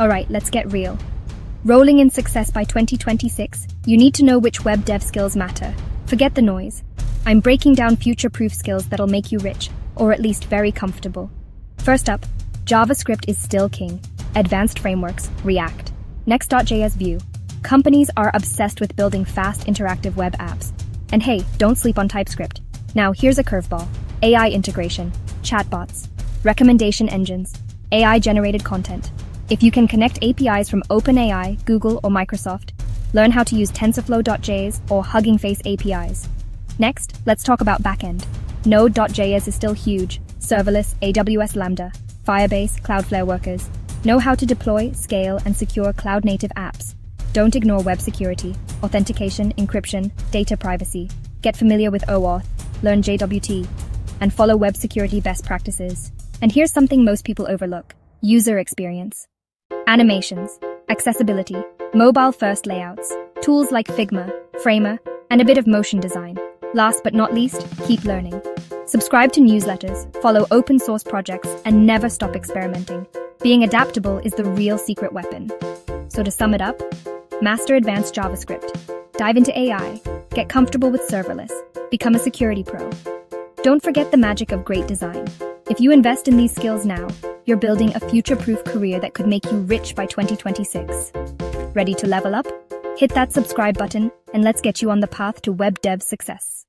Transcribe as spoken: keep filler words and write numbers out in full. Alright, let's get real. Rolling in success by twenty twenty-six, you need to know which web dev skills matter. Forget the noise. I'm breaking down future-proof skills that'll make you rich, or at least very comfortable. First up, JavaScript is still king. Advanced frameworks, React. Next.js Vue. Companies are obsessed with building fast, interactive web apps. And hey, don't sleep on TypeScript. Now here's a curveball. A I integration, chatbots, recommendation engines, A I-generated content. If you can connect A P Is from OpenAI, Google, or Microsoft, learn how to use TensorFlow.js or Hugging Face A P Is. Next, let's talk about backend. Node.js is still huge. Serverless, A W S Lambda, Firebase, Cloudflare workers. Know how to deploy, scale, and secure cloud-native apps. Don't ignore web security, authentication, encryption, data privacy. Get familiar with OAuth, learn J W T, and follow web security best practices. And here's something most people overlook: user experience. Animations, accessibility, mobile-first layouts, tools like Figma, Framer, and a bit of motion design. Last but not least, keep learning. Subscribe to newsletters, follow open-source projects, and never stop experimenting. Being adaptable is the real secret weapon. So to sum it up, master advanced JavaScript, dive into A I, get comfortable with serverless, become a security pro. Don't forget the magic of great design. If you invest in these skills now, you're building a future-proof career that could make you rich by twenty twenty-six. Ready to level up? Hit that subscribe button, and let's get you on the path to web dev success.